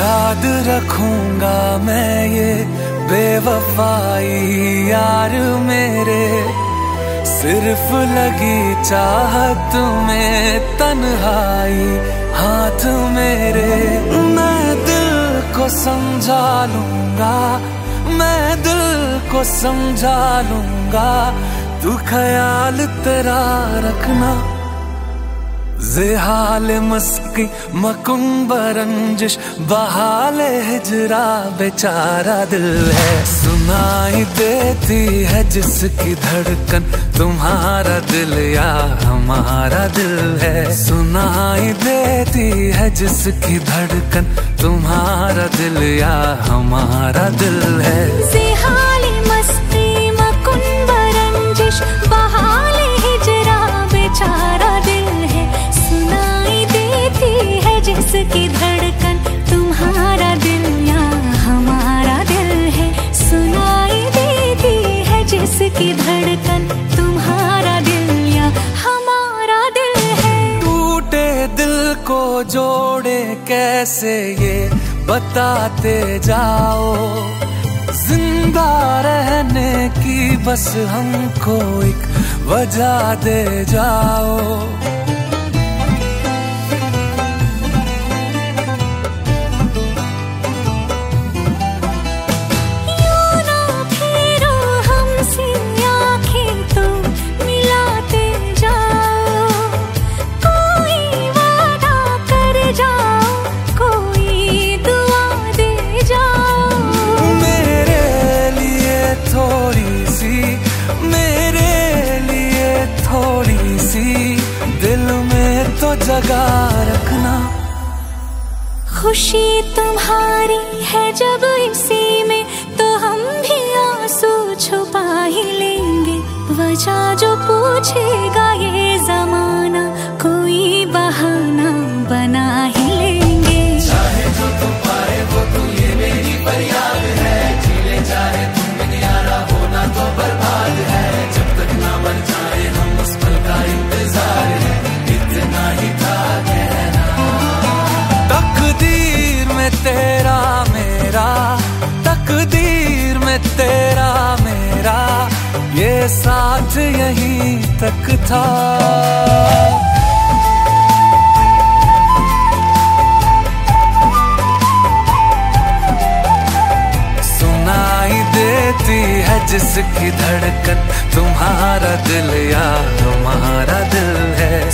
याद रखूंगा मैं ये बेवफाई यार मेरे, सिर्फ लगी चाहत में तन्हाई हाथ मेरे। मैं दिल को समझा लूंगा, मैं दिल को समझा लूंगा, तू ख्याल तेरा रखना। ज़ेहाल मस्की मकुंब रंजिश बहाल हिजरा बेचारा दिल है। सुनाई देती है जिसकी धड़कन, तुम्हारा दिल या हमारा दिल है। सुनाई देती है जिसकी धड़कन, तुम्हारा दिल या हमारा दिल है। ज़ेहाल मस्की मकुंब रंजिश बहाल हिजरा बेचारा दिल है। सुनाई देती है जिसकी धड़कन, तुम्हारा दिल या हमारा दिल है। सुनाई देती है जिसकी धड़कन, तुम्हारा दिल या हमारा दिल है। टूटे दिल को जोड़े कैसे ये बताते जाओ, जिंदा रहने की बस हमको एक वजह दे जाओ। यूं ना फिरो हमसे आंखें तुम मिलाते जाओ, कोई वादा कर जाओ, कोई दुआ दे जाओ। मेरे लिए थोड़ी सी, मेरे लिए थोड़ी सी दिल में तो जगा रखना। खुशी तुम्हारी है जब इसी में, तो हम भी आंसू छुपा ही लेंगे। वजह जो पूछेगा ये जमाना, कोई बहाना बना ही लेंगे। चाहे जो तुम पाए वो तू, ये मेरी फरियाद है। जीने चाहे तुम बिन यारा, होना तो बर्बाद है। जब तक ना बन जाए हम उस पल का इंतजार है। इतना ही था कहना, तकदीर में तेरा मेरा, तकदीर में तेरा मेरा ये साथ यहीं तक था। देती है जिसकी धड़कन, तुम्हारा दिल या हमारा दिल है।